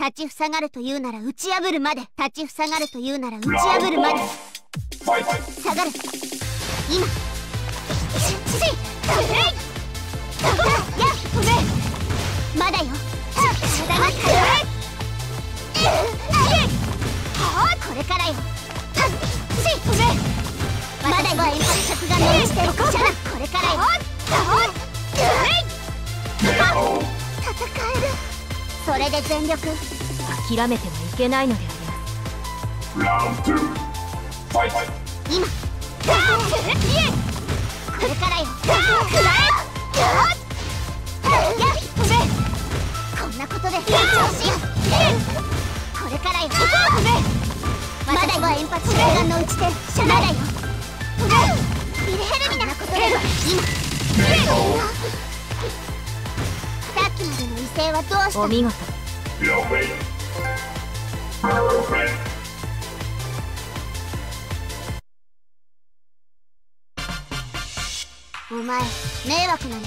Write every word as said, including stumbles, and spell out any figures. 立ちふさがるというなら打ち破るまで、立ちふさがるというなら打ち破るまで、下がる、今しし止め、や止め、まだよ、し下がって、はあこれからよ、し止め、まだよ、遠発着眼をしてるからこれからよ、戦える。それで全力、諦めてはいけないのであります。今これからよ、こんなことで成長しよう。これからよ、まだは円発弾丸の打ち手、シャナだよ、ビルヘルミナのことで今はどうした？お見事。お前迷惑なのよ。